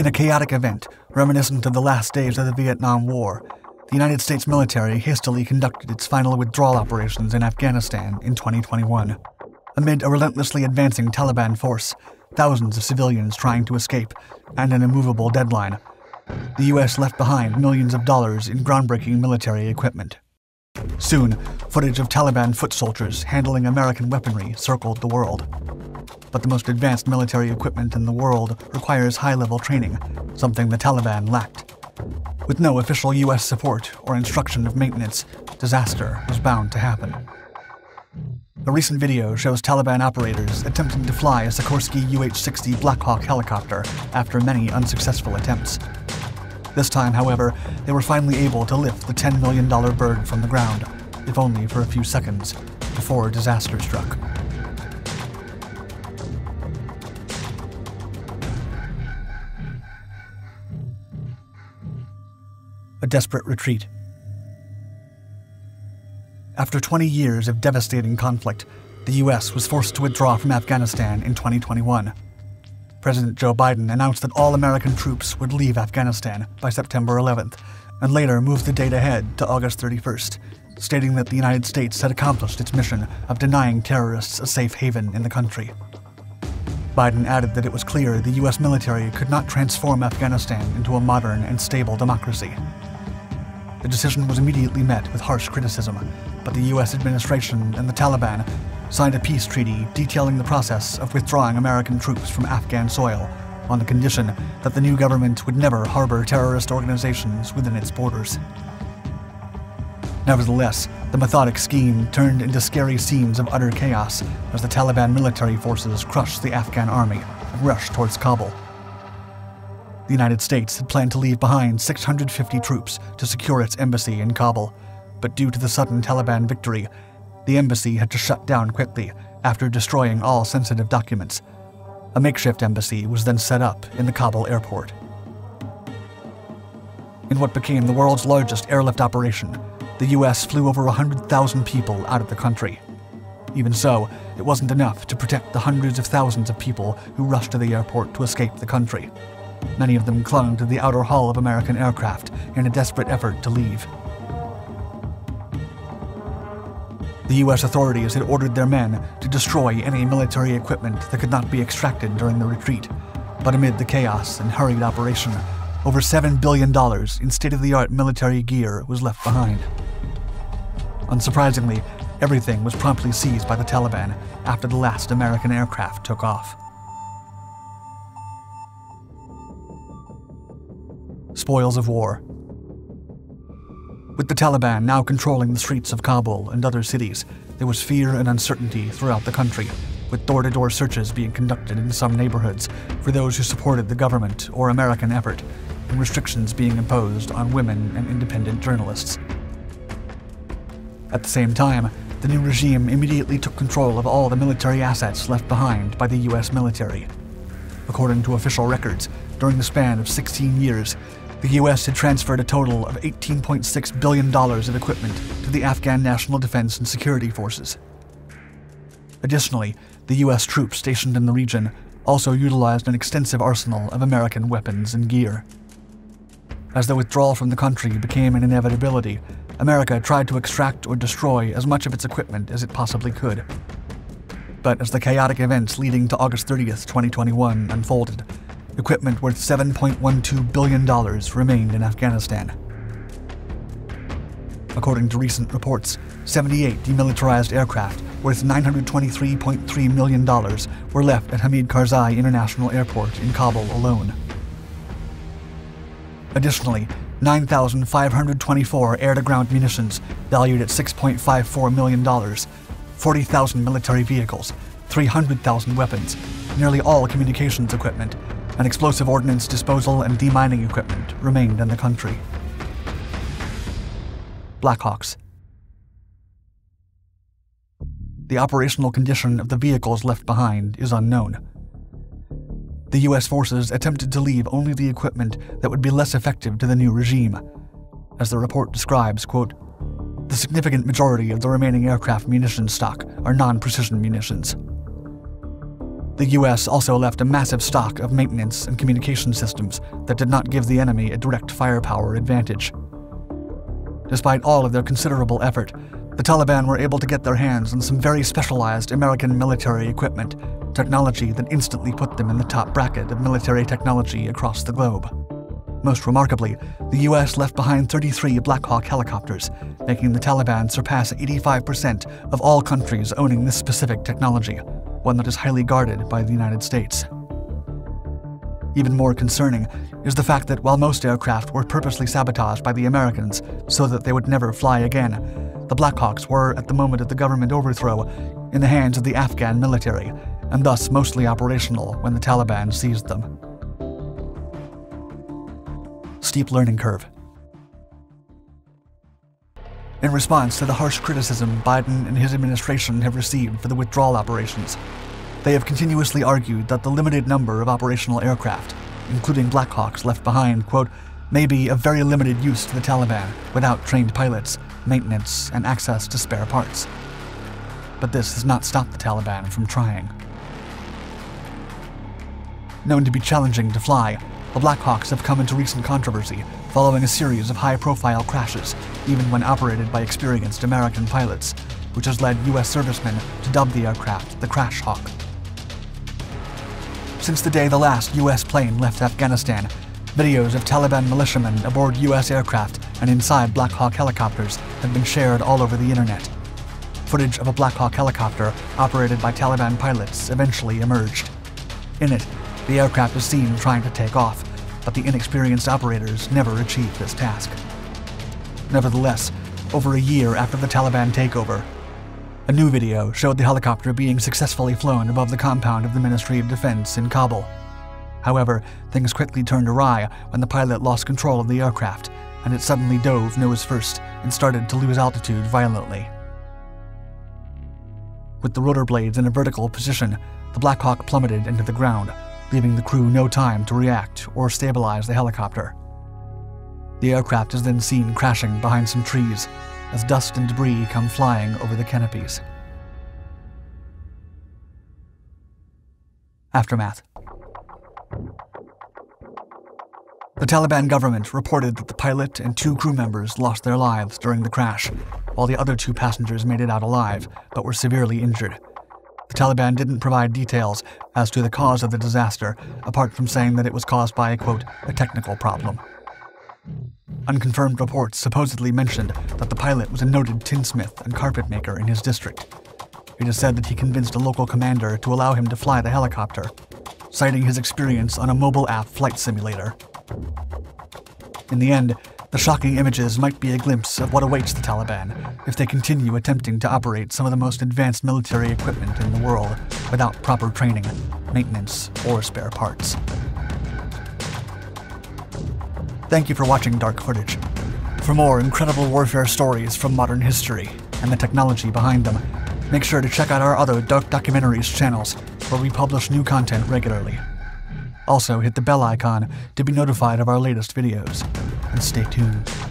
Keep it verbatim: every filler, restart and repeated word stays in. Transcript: In a chaotic event, reminiscent of the last days of the Vietnam War, the United States military hastily conducted its final withdrawal operations in Afghanistan in twenty twenty-one. Amid a relentlessly advancing Taliban force, thousands of civilians trying to escape, and an immovable deadline, the U S left behind millions of dollars in groundbreaking military equipment. Soon, footage of Taliban foot soldiers handling American weaponry circled the world. But the most advanced military equipment in the world requires high-level training, something the Taliban lacked. With no official U S support or instruction of maintenance, disaster was bound to happen. A recent video shows Taliban operators attempting to fly a Sikorsky U H sixty Black Hawk helicopter after many unsuccessful attempts. This time, however, they were finally able to lift the ten million dollar bird from the ground, if only for a few seconds, before disaster struck. A desperate retreat. After twenty years of devastating conflict, the U S was forced to withdraw from Afghanistan in twenty twenty-one. President Joe Biden announced that all American troops would leave Afghanistan by September eleventh, and later moved the date ahead to August thirty-first, stating that the United States had accomplished its mission of denying terrorists a safe haven in the country. Biden added that it was clear the U S military could not transform Afghanistan into a modern and stable democracy. The decision was immediately met with harsh criticism, but the U S administration and the Taliban signed a peace treaty detailing the process of withdrawing American troops from Afghan soil on the condition that the new government would never harbor terrorist organizations within its borders. Nevertheless, the methodic scheme turned into scary scenes of utter chaos as the Taliban military forces crushed the Afghan army and rushed towards Kabul. The United States had planned to leave behind six hundred fifty troops to secure its embassy in Kabul, but due to the sudden Taliban victory, the embassy had to shut down quickly after destroying all sensitive documents. A makeshift embassy was then set up in the Kabul airport. In what became the world's largest airlift operation, the U S flew over one hundred thousand people out of the country. Even so, it wasn't enough to protect the hundreds of thousands of people who rushed to the airport to escape the country. Many of them clung to the outer hull of American aircraft in a desperate effort to leave. The U S authorities had ordered their men to destroy any military equipment that could not be extracted during the retreat, but amid the chaos and hurried operation, over seven billion dollars in state-of-the-art military gear was left behind. Unsurprisingly, everything was promptly seized by the Taliban after the last American aircraft took off. Spoils of war. With the Taliban now controlling the streets of Kabul and other cities, there was fear and uncertainty throughout the country, with door-to-door searches being conducted in some neighborhoods for those who supported the government or American effort, and restrictions being imposed on women and independent journalists. At the same time, the new regime immediately took control of all the military assets left behind by the U S military. According to official records, during the span of sixteen years, the U S had transferred a total of eighteen point six billion dollars of equipment to the Afghan National Defense and Security Forces. Additionally, the U S troops stationed in the region also utilized an extensive arsenal of American weapons and gear. As the withdrawal from the country became an inevitability, America tried to extract or destroy as much of its equipment as it possibly could. But as the chaotic events leading to August thirtieth, twenty twenty-one unfolded, equipment worth seven point one two billion dollars remained in Afghanistan. According to recent reports, seventy-eight demilitarized aircraft worth nine hundred twenty-three point three million dollars were left at Hamid Karzai International Airport in Kabul alone. Additionally, nine thousand five hundred twenty-four air-to-ground munitions valued at six point five four million dollars, forty thousand military vehicles, three hundred thousand weapons, nearly all communications equipment, and explosive ordnance disposal and demining equipment remained in the country. Black Hawks. The operational condition of the vehicles left behind is unknown. The U S forces attempted to leave only the equipment that would be less effective to the new regime. As the report describes, quote, "The significant majority of the remaining aircraft munition stock are non-precision munitions." The U S also left a massive stock of maintenance and communication systems that did not give the enemy a direct firepower advantage. Despite all of their considerable effort, the Taliban were able to get their hands on some very specialized American military equipment, technology that instantly put them in the top bracket of military technology across the globe. Most remarkably, the U S left behind thirty-three Black Hawk helicopters, making the Taliban surpass eighty-five percent of all countries owning this specific technology, one that is highly guarded by the United States. Even more concerning is the fact that while most aircraft were purposely sabotaged by the Americans so that they would never fly again, the Black Hawks were, at the moment of the government overthrow, in the hands of the Afghan military, and thus mostly operational when the Taliban seized them. Steep learning curve. In response to the harsh criticism Biden and his administration have received for the withdrawal operations, they have continuously argued that the limited number of operational aircraft, including Black Hawks left behind, quote, may be of very limited use to the Taliban without trained pilots, maintenance, and access to spare parts. But this has not stopped the Taliban from trying. Known to be challenging to fly, the Black Hawks have come into recent controversy following a series of high-profile crashes, even when operated by experienced American pilots, which has led U S servicemen to dub the aircraft the Crash Hawk. Since the day the last U S plane left Afghanistan, videos of Taliban militiamen aboard U S aircraft and inside Black Hawk helicopters have been shared all over the internet. Footage of a Black Hawk helicopter operated by Taliban pilots eventually emerged. In it, the aircraft is seen trying to take off, but the inexperienced operators never achieved this task. Nevertheless, over a year after the Taliban takeover, a new video showed the helicopter being successfully flown above the compound of the Ministry of Defense in Kabul. However, things quickly turned awry when the pilot lost control of the aircraft, and it suddenly dove nose first and started to lose altitude violently. With the rotor blades in a vertical position, the Black Hawk plummeted into the ground, leaving the crew no time to react or stabilize the helicopter. The aircraft is then seen crashing behind some trees as dust and debris come flying over the canopies. Aftermath. The Taliban government reported that the pilot and two crew members lost their lives during the crash, while the other two passengers made it out alive but were severely injured. The Taliban didn't provide details as to the cause of the disaster, apart from saying that it was caused by, quote, a technical problem. Unconfirmed reports supposedly mentioned that the pilot was a noted tinsmith and carpet maker in his district. It is said that he convinced a local commander to allow him to fly the helicopter, citing his experience on a mobile app flight simulator. In the end, the shocking images might be a glimpse of what awaits the Taliban if they continue attempting to operate some of the most advanced military equipment in the world without proper training, maintenance, or spare parts. Thank you for watching Dark Footage. For more incredible warfare stories from modern history and the technology behind them, make sure to check out our other Dark Documentaries channels, where we publish new content regularly. Also, hit the bell icon to be notified of our latest videos. And stay tuned.